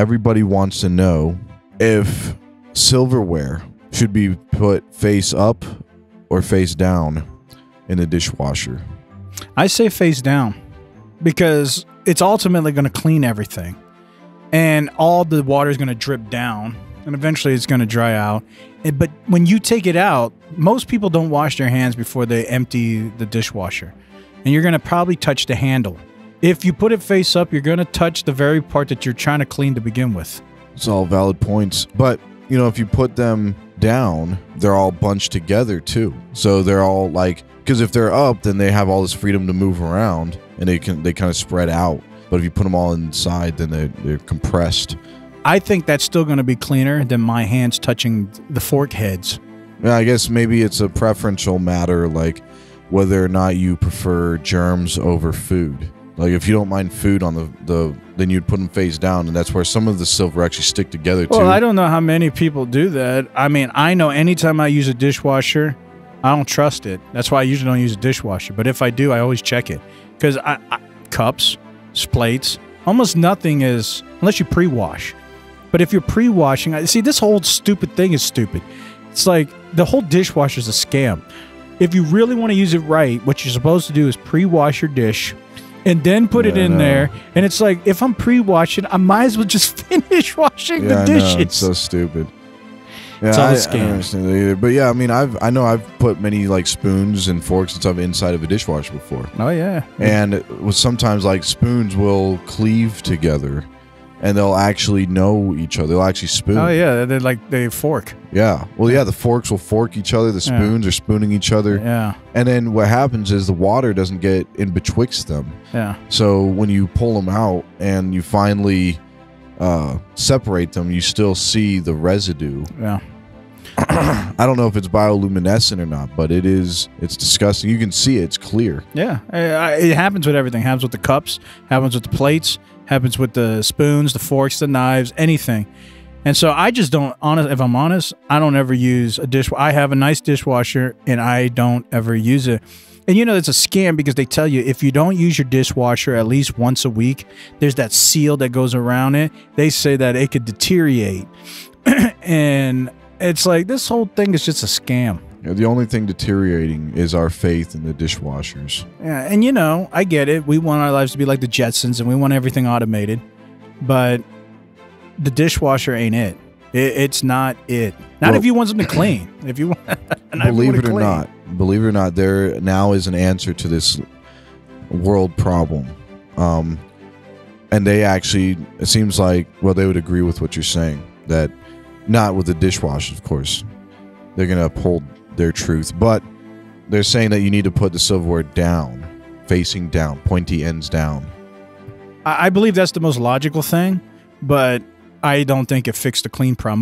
everybody wants to know if silverware should be put face up or face down in the dishwasher. I say face down because it's ultimately going to clean everything, and all the water is going to drip down, and eventually it's going to dry out. But when you take it out, most people don't wash their hands before they empty the dishwasher, and you're going to probably touch the handle. If you put it face up, you're going to touch the very part that you're trying to clean to begin with. It's all valid points. But, you know, if you put them down, they're all bunched together too. So they're all like, because if they're up, then they have all this freedom to move around and they kind of spread out. But if you put them all inside, then they're compressed. I think that's still going to be cleaner than my hands touching the fork heads. Yeah, I guess maybe it's a preferential matter, like whether or not you prefer germs over food. Like if you don't mind food on then you'd put them face down, and that's where some of the silver actually stick together too. Well, I don't know how many people do that. I mean, I know anytime I use a dishwasher, I don't trust it. That's why I usually don't use a dishwasher. But if I do, I always check it, because cups, plates, almost nothing is, unless you pre-wash. But if you're pre-washing, see, this whole stupid thing is stupid. It's like the whole dishwasher is a scam. If you really want to use it right, what you're supposed to do is pre-wash your dish and then put it in there. And it's like, if I'm pre-washing, I might as well just finish washing the dishes. It's so stupid. Yeah, it's all a scam. I don't understand that either. But yeah, I mean, I know I've put many like spoons and forks and stuff inside of a dishwasher before. Oh yeah. And sometimes like spoons will cleave together, and they'll actually know each other. They'll actually spoon. Oh yeah, they fork. Yeah. Well, yeah, the forks will fork each other. The spoons are spooning each other. Yeah. And then what happens is the water doesn't get in betwixt them. Yeah. So when you pull them out and you finally separate them, you still see the residue. Yeah. I don't know if it's bioluminescent or not, but it's disgusting. You can see it, it's clear. Yeah, it happens with everything. It happens with the cups, happens with the plates, happens with the spoons, the forks, the knives, anything. And so I just don't, if I'm honest, I don't ever use a dishwasher. I have a nice dishwasher and I don't ever use it. And you know, it's a scam because they tell you if you don't use your dishwasher at least once a week, there's that seal that goes around it. They say that it could deteriorate. And it's like, this whole thing is just a scam. Yeah, the only thing deteriorating is our faith in the dishwashers. Yeah, and you know, I get it. We want our lives to be like the Jetsons and we want everything automated. But the dishwasher ain't it. It's not it. Not, well, if you want something clean. If you want, believe it or not, there now is an answer to this world problem, and they actually, it seems like, well, they would agree with what you're saying. That, not with the dishwasher, of course. They're going to uphold their truth, but they're saying that you need to put the silverware down, facing down, pointy ends down. I believe that's the most logical thing, but I don't think it fixed the clean problem.